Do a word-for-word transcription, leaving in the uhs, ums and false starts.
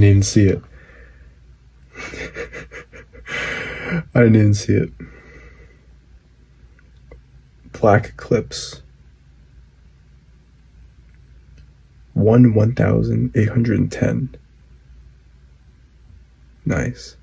didn't even see it. I didn't even see it. Black Eclipse. one one thousand eight hundred ten. Nice.